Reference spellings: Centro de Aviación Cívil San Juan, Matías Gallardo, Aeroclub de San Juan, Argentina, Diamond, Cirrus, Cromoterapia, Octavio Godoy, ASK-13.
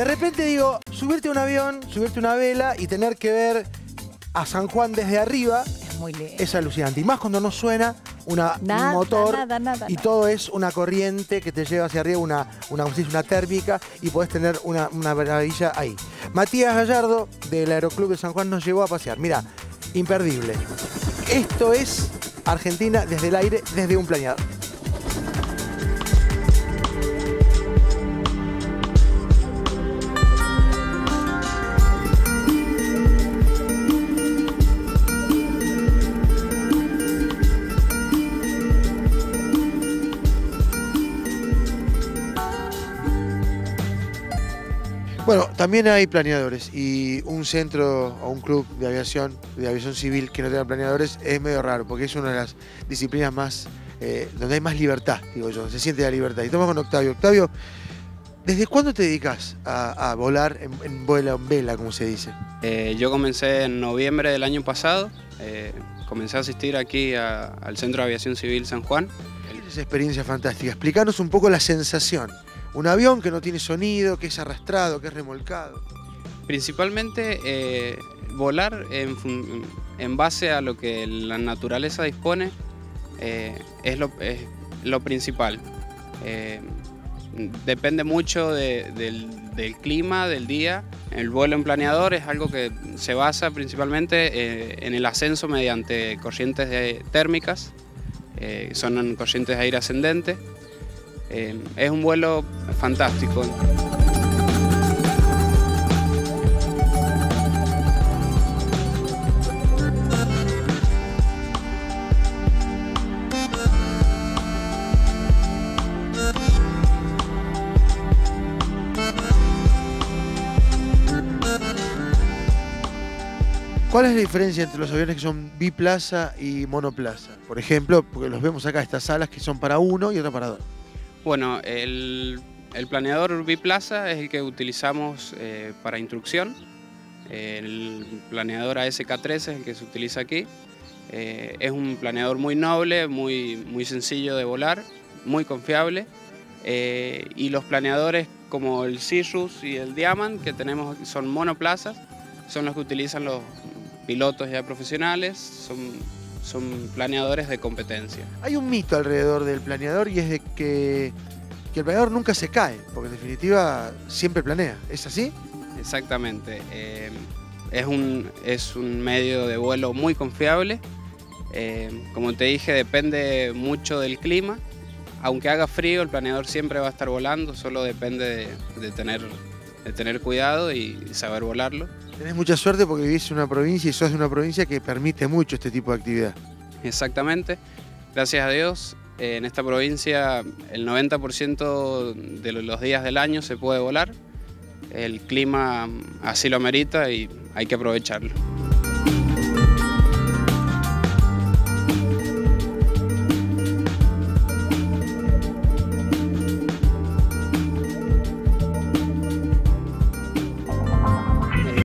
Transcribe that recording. De repente digo, subirte a un avión, subirte a una vela y tener que ver a San Juan desde arriba es, muy lindo. Es alucinante. Y más cuando no suena un motor y todo es una corriente que te lleva hacia arriba, una térmica, y podés tener una maravilla ahí. Matías Gallardo del Aeroclub de San Juan nos llevó a pasear. Mirá, imperdible. Esto es Argentina desde el aire, desde un planeador. Bueno, también hay planeadores y un centro o un club de aviación civil que no tenga planeadores es medio raro porque es una de las disciplinas más, donde hay más libertad, digo yo, se siente la libertad. Y estamos con Octavio. Octavio, ¿desde cuándo te dedicas a volar en vela, como se dice? Yo comencé en noviembre del año pasado, comencé a asistir aquí al Centro de Aviación Civil San Juan. Esa experiencia fantástica, explícanos un poco la sensación. Un avión que no tiene sonido, que es arrastrado, que es remolcado. Principalmente volar en base a lo que la naturaleza dispone es lo principal. Depende mucho del clima, del día. El vuelo en planeador es algo que se basa principalmente en el ascenso mediante corrientes térmicas, son corrientes de aire ascendente. Es un vuelo fantástico. ¿Cuál es la diferencia entre los aviones que son biplaza y monoplaza? Por ejemplo, porque los vemos acá, estas alas que son para uno y otra para dos. Bueno, el planeador biplaza es el que utilizamos para instrucción. El planeador ASK-13 es el que se utiliza aquí. Es un planeador muy noble, muy sencillo de volar, muy confiable. Y los planeadores como el Cirrus y el Diamond que tenemos son monoplazas, son los que utilizan los pilotos ya profesionales, son planeadores de competencia. Hay un mito alrededor del planeador y es de que el planeador nunca se cae, porque en definitiva siempre planea, ¿es así? Exactamente, es un medio de vuelo muy confiable, como te dije depende mucho del clima, aunque haga frío el planeador siempre va a estar volando, solo depende de tener cuidado y saber volarlo. Tenés mucha suerte porque vivís en una provincia y sos de una provincia que permite mucho este tipo de actividad. Exactamente, gracias a Dios, en esta provincia el 90% de los días del año se puede volar, el clima así lo amerita y hay que aprovecharlo.